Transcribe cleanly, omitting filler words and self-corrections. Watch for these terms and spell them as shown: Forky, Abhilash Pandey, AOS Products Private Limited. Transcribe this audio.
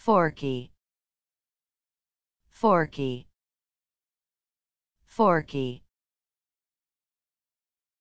Forky, Forky, Forky.